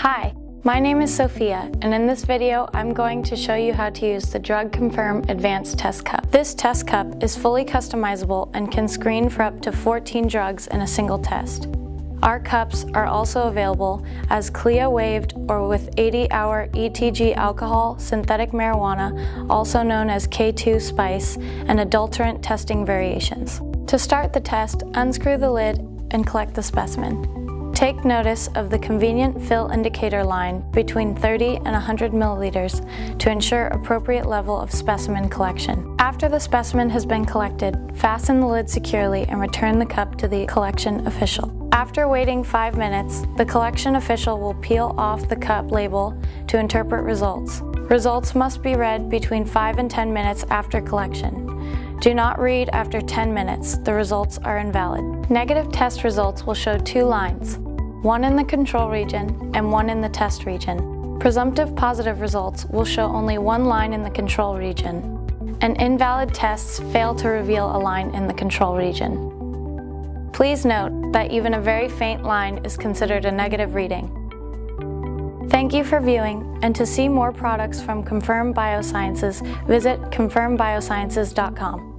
Hi, my name is Sophia, and in this video I'm going to show you how to use the Drug Confirm Advanced Test Cup. This test cup is fully customizable and can screen for up to 14 drugs in a single test. Our cups are also available as CLIA-waived or with 80-hour EtG alcohol, synthetic marijuana, also known as K2 Spice, and adulterant testing variations. To start the test, unscrew the lid and collect the specimen. Take notice of the convenient fill indicator line between 30 and 100 milliliters to ensure appropriate level of specimen collection. After the specimen has been collected, fasten the lid securely and return the cup to the collection official. After waiting 5 minutes, the collection official will peel off the cup label to interpret results. Results must be read between 5 and 10 minutes after collection. Do not read after 10 minutes. The results are invalid. Negative test results will show two lines, one in the control region and one in the test region. Presumptive positive results will show only one line in the control region, and invalid tests fail to reveal a line in the control region. Please note that even a very faint line is considered a negative reading. Thank you for viewing, and to see more products from Confirm Biosciences, visit confirmbiosciences.com.